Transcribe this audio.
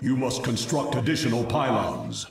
You must construct additional pylons.